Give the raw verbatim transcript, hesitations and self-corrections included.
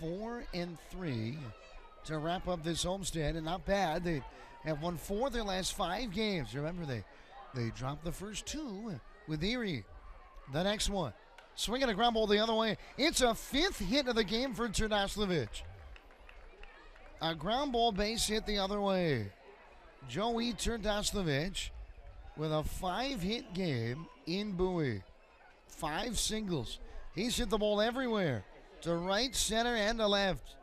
four and three to wrap up this homestand, and not bad. They have won four of their last five games. Remember, they they dropped the first two with Erie. The next one, swinging a ground ball the other way. It's a fifth hit of the game for Terdoslavich. A ground ball base hit the other way. Joey Terdoslavich with a five-hit game in Bowie. Five singles. He's hit the ball everywhere, to right, center, and to left.